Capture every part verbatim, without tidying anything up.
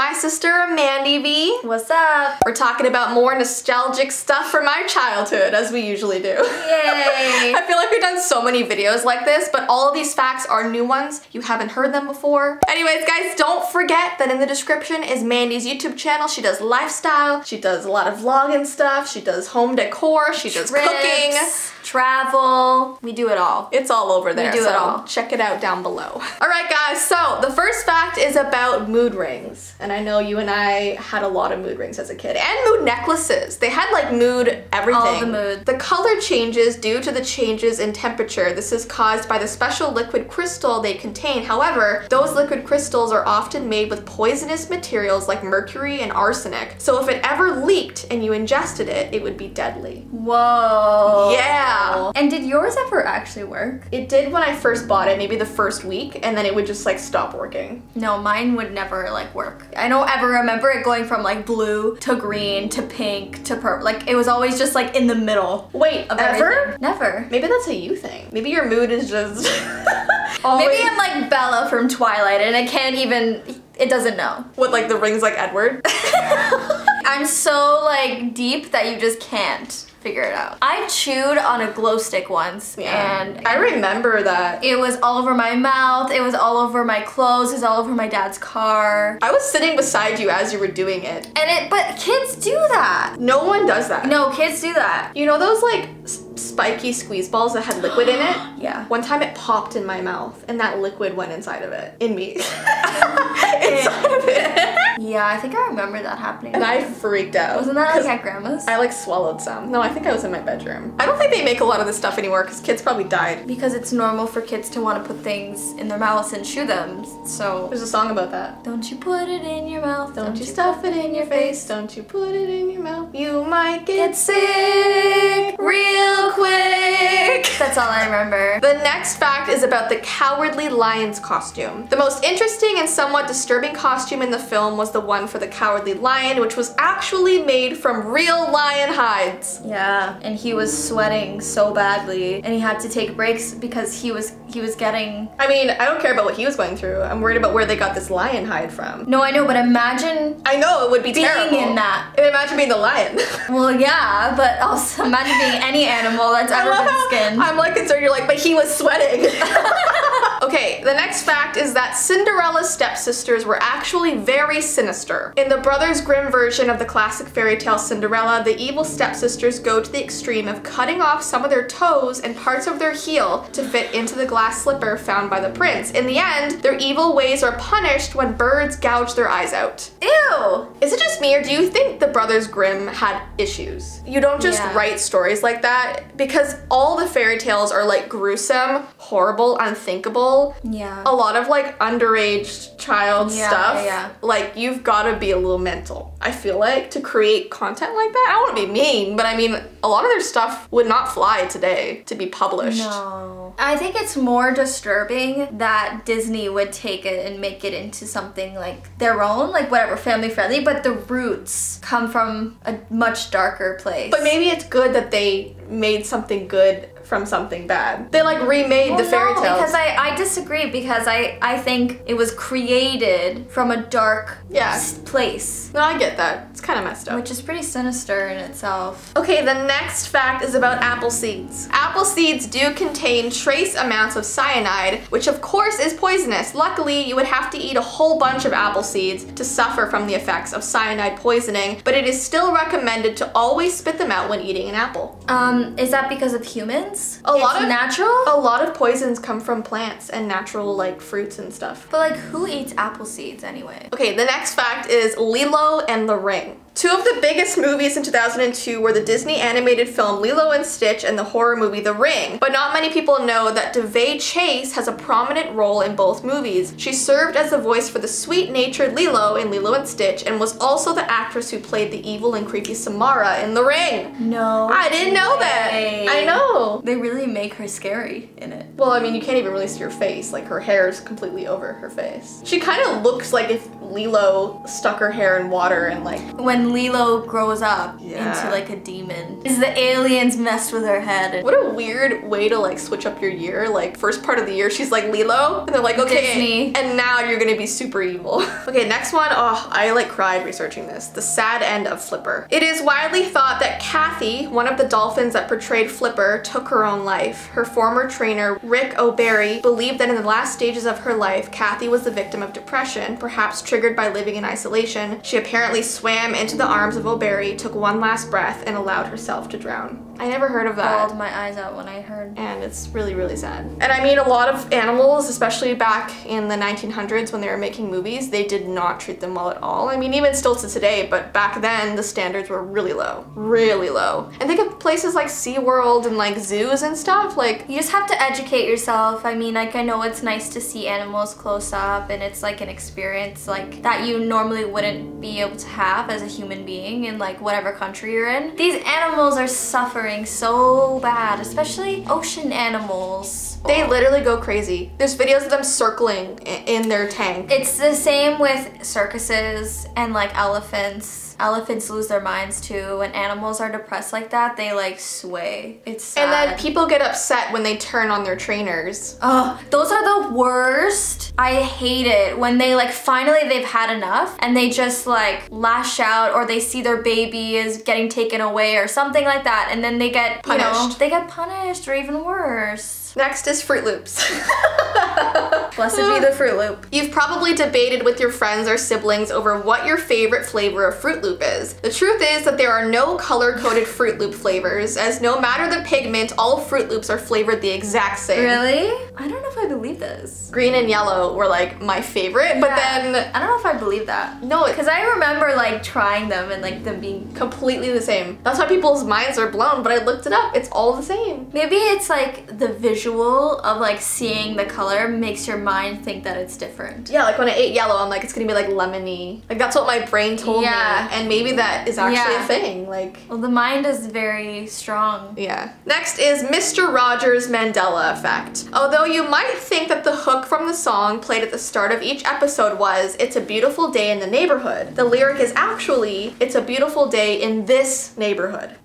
my sister, Mandy V. What's up? We're talking about more nostalgic stuff from my childhood, as we usually do. Yay! I feel like we've done so many videos like this, but all of these facts are new ones. You haven't heard them before. Anyways, guys, don't forget that in the description is Mandy's YouTube channel. She does lifestyle. She does a lot of vlogging stuff. She does home decor. She does Trips, cooking. Travel. We do it all. It's all over there. We do so it all. Check it out down below. All right, guys, so the first fact is about mood rings. And I know you and I had a lot of mood rings as a kid. And mood necklaces. They had like mood everything. All the mood. The color changes due to the changes in temperature. This is caused by the special liquid crystal they contain. However, those liquid crystals are often made with poisonous materials like mercury and arsenic. So if it ever leaked and you ingested it, it would be deadly. Whoa. Yeah. And did yours ever actually work? It did when I first bought it, maybe the first week, and then it would just like stop working. No, mine would never like work. I don't ever remember it going from like blue to green to pink to purple. Like it was always just like in the middle. Wait, of ever? Everything. Never. Maybe that's a you thing. Maybe your mood is just always. Maybe I'm like Bella from Twilight and I can't even, it doesn't know. With like the rings like Edward? I'm so like deep that you just can't figure it out. I chewed on a glow stick once, yeah. and, and I remember that. It was all over my mouth, it was all over my clothes, it was all over my dad's car. I was sitting beside you as you were doing it. And it, but kids do that. No one does that. No, kids do that. You know those like spiky squeeze balls that had liquid in it? Yeah. One time it popped in my mouth and that liquid went inside of it. In me. Inside of it. Yeah, I think I remember that happening. And I freaked out. Wasn't that like at grandma's? I like swallowed some. No, I think I was in my bedroom. I don't think they make a lot of this stuff anymore because kids probably died. Because it's normal for kids to want to put things in their mouths and chew them, so. There's a song about that. Don't you put it in your mouth. Don't, don't you stuff it in your face. Don't you put it in your mouth. You might get sick real quick. That's all I remember. The next fact is about the Cowardly Lion's costume. The most interesting and somewhat disturbing costume in the film was the one for the Cowardly Lion, which was actually made from real lion hides. Yeah, and he was sweating so badly and he had to take breaks because he was he was getting... I mean, I don't care about what he was going through. I'm worried about where they got this lion hide from. No, I know, but imagine... I know, it would be being terrible. Being in that. Imagine being the lion. Well, yeah, but also imagine being any animal that's ever been skinned. I'm like concerned, you're like, but he was sweating. Okay, the next fact is that Cinderella's stepsisters were actually very sinister. In the Brothers Grimm version of the classic fairy tale Cinderella, the evil stepsisters go to the extreme of cutting off some of their toes and parts of their heel to fit into the glass slipper found by the prince. In the end, their evil ways are punished when birds gouge their eyes out. Ew! Is it just me, or do you think the Brothers Grimm had issues? You don't just yeah. write stories like that, because all the fairy tales are like gruesome, horrible, unthinkable. Yeah. A lot of like underage child yeah, stuff. Yeah, yeah. Like you've got to be a little mental, I feel like, to create content like that. I don't want to be mean, but I mean, a lot of their stuff would not fly today to be published. No. I think it's more disturbing that Disney would take it and make it into something like their own, like whatever, family friendly, but the roots come from a much darker place. But maybe it's good that they made something good from something bad. They like remade well, the fairy tales. No, because I, I disagree, because I, I think it was created from a dark yeah. place. No, I get that. It's kind of messed up. Which is pretty sinister in itself. Okay, the next fact is about apple seeds. Apple seeds do contain trace amounts of cyanide, which of course is poisonous. Luckily, you would have to eat a whole bunch of apple seeds to suffer from the effects of cyanide poisoning, but it is still recommended to always spit them out when eating an apple. Um, is that because of humans? A lot it's of natural. A lot of poisons come from plants and natural like fruits and stuff. But like, who eats apple seeds anyway? Okay, the next fact is Lilo and the Ring. Two of the biggest movies in two thousand two were the Disney animated film Lilo and Stitch and the horror movie The Ring, but not many people know that DeVay Chase has a prominent role in both movies. She served as the voice for the sweet-natured Lilo in Lilo and Stitch and was also the actress who played the evil and creepy Samara in The Ring. No. I didn't know that. I know. real. They really make her scary in it. Well, I mean, you can't even really see her face. Like, her hair is completely over her face. She kind of looks like if Lilo stuck her hair in water and like... When Lilo grows up yeah. into like a demon. Is the aliens messed with her head. What a weird way to like switch up your year. Like, first part of the year, she's like Lilo. And they're like, okay, Disney. And now you're gonna be super evil. Okay, next one. Oh, I like cried researching this. The sad end of Flipper. It is widely thought that Kathy, one of the dolphins that portrayed Flipper, took her own life. Her former trainer, Rick O'Berry, believed that in the last stages of her life, Kathy was the victim of depression, perhaps triggered by living in isolation. She apparently swam into the arms of O'Berry, took one last breath, and allowed herself to drown. I never heard of that. I bawled my eyes out when I heard. And it's really, really sad. And I mean, a lot of animals, especially back in the nineteen hundreds when they were making movies, they did not treat them well at all. I mean, even still to today, but back then the standards were really low. Really low. And think of places like SeaWorld and like zoos and stuff. Like, you just have to educate yourself. I mean, like, I know it's nice to see animals close up and it's like an experience like that you normally wouldn't be able to have as a human being in like whatever country you're in. These animals are suffering so bad, especially ocean animals. They literally go crazy. There's videos of them circling in their tank. It's the same with circuses and like elephants. Elephants lose their minds too. When animals are depressed like that, they like sway. It's sad. And then people get upset when they turn on their trainers. Oh, those are the worst. I hate it when they like finally they've had enough and they just like lash out, or they see their baby is getting taken away or something like that, and then they get punished. You know, they get punished, or even worse. Next is Fruit Loops. Blessed be the Fruit Loop. You've probably debated with your friends or siblings over what your favorite flavor of Fruit Loop is. The truth is that there are no color-coded Fruit Loop flavors, as no matter the pigment, all Fruit Loops are flavored the exact same. Really? I don't know if I believe this. Green and yellow were like my favorite, yeah. But then... I don't know if I believe that. No, because I remember like trying them and like them being completely the same. That's why people's minds are blown, but I looked it up. It's all the same. Maybe it's like the visual of like seeing the color makes your mind think that it's different. Yeah, like when I ate yellow, I'm like, it's gonna be like lemony. Like that's what my brain told yeah. me. And maybe that is actually yeah. a thing. Like, well, the mind is very strong. Yeah. Next is Mister Rogers' Mandela effect. Although you might think that the hook from the song played at the start of each episode was, "It's a beautiful day in the neighborhood," the lyric is actually, "It's a beautiful day in this neighborhood."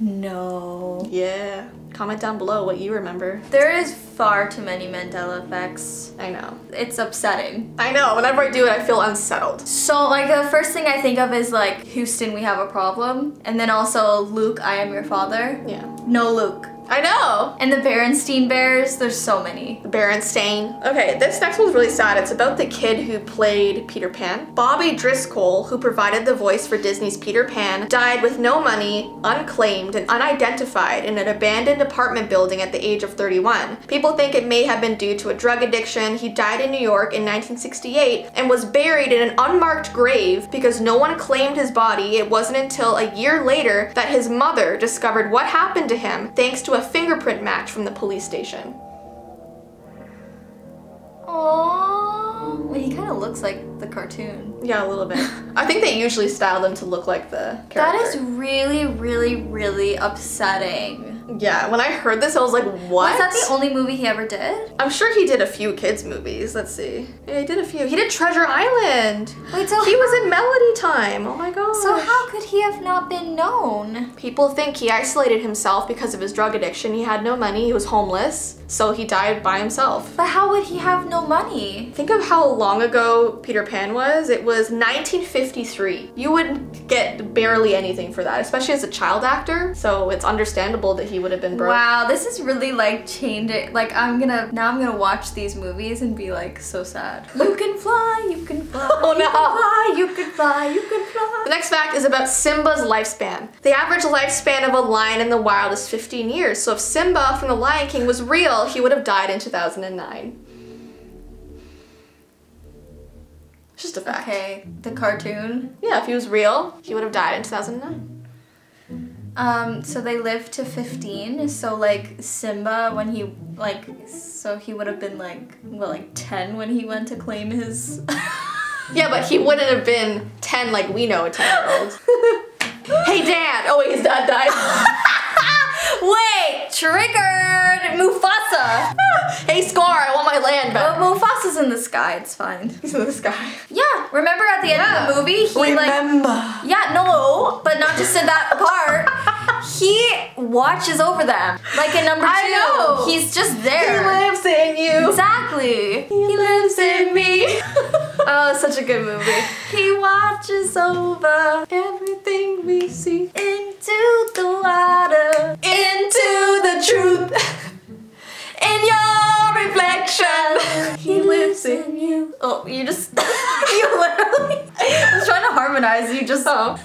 No. Yeah. Comment down below what you remember. There is far too many Mandela effects. I know. It's upsetting. I know. Whenever I do it, I feel unsettled. So, like, the first thing I think of is, like, Houston, we have a problem. And then also, Luke, I am your father. Yeah. No Luke. I know! And the Berenstain Bears, there's so many. Berenstain. Okay, this next one's really sad. It's about the kid who played Peter Pan. Bobby Driscoll, who provided the voice for Disney's Peter Pan, died with no money, unclaimed, and unidentified in an abandoned apartment building at the age of thirty-one. People think it may have been due to a drug addiction. He died in New York in nineteen sixty-eight and was buried in an unmarked grave because no one claimed his body. It wasn't until a year later that his mother discovered what happened to him thanks to a a fingerprint match from the police station. Aww. Well, he kind of looks like the cartoon. Yeah, a little bit. I think they usually style them to look like the character. That is really, really, really upsetting. Yeah, when I heard this, I was like, what? Was that the only movie he ever did? I'm sure he did a few kids' movies. Let's see. Yeah, he did a few. He did Treasure Island. Wait, so he was in Melody Time. Oh my gosh. So how could he have not been known? People think he isolated himself because of his drug addiction. He had no money. He was homeless. So he died by himself. But how would he have no money? Think of how long ago Peter Pan was. It was nineteen fifty-three. You would get barely anything for that, especially as a child actor. So it's understandable that he would have been broke. Wow, this is really like changing. Like, I'm gonna now I'm gonna watch these movies and be like so sad. You can fly, you can fly. Oh no. You can fly, you can fly, you can fly. The next fact is about Simba's lifespan. The average lifespan of a lion in the wild is fifteen years. So if Simba from The Lion King was real, he would have died in two thousand nine. It's just a fact. Okay, the cartoon. Yeah, if he was real, he would have died in two thousand nine. Um, so they lived to fifteen, so like Simba when he like so he would have been like well like ten when he went to claim his yeah, but he wouldn't have been ten like we know a ten year old. Hey Dad! Oh wait, his dad died. Wait! Triggered! Mufasa! Hey Scar, I want my land back. Well, Mufasa's in the sky, it's fine. He's in the sky. Yeah, remember at the end yeah. of the movie? He remember. Like, yeah, no, but not just in that part. He watches over them. Like in number two. I know. He's just there. He lives in you. Exactly. He, he lives, lives in me. Oh, such a good movie. He watches over everything we see. Into the water. Into the truth. In your reflection. He lives in you. Oh, you just... you literally... I was trying to harmonize, you just... Oh.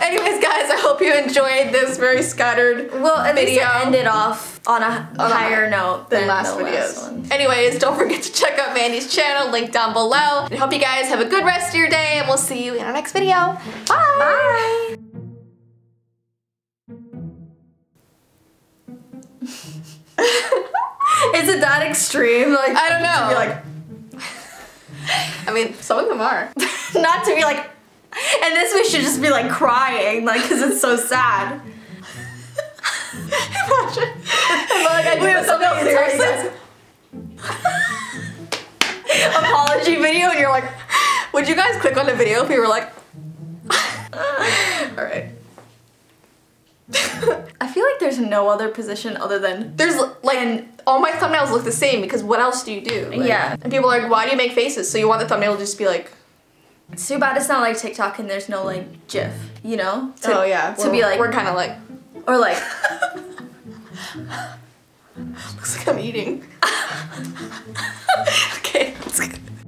Anyways, guys, I hope you enjoyed this very scattered video. Well, at least it ended off on a, on a higher note than, than last the videos. Last one. Anyways, don't forget to check out Mandy's channel, link down below. I hope you guys have a good rest of your day, and we'll see you in our next video. Bye! Bye! Is it that extreme? Like, I don't know. To be like, I mean, some of them are. Not to be like, and this we should just be like crying, like, because it's so sad. Imagine. I'm like, I do something serious. Apology video, and you're like, would you guys click on the video if you were like, all right. I feel like there's no other position other than there's like and all my thumbnails look the same because what else do you do? Like, yeah. And people are like, why do you make faces? So you want the thumbnail to just be like, it's too bad it's not like TikTok and there's no like GIF, you know? To, oh yeah. To we're, be like we're kind of like or like looks like I'm eating. Okay. That's good.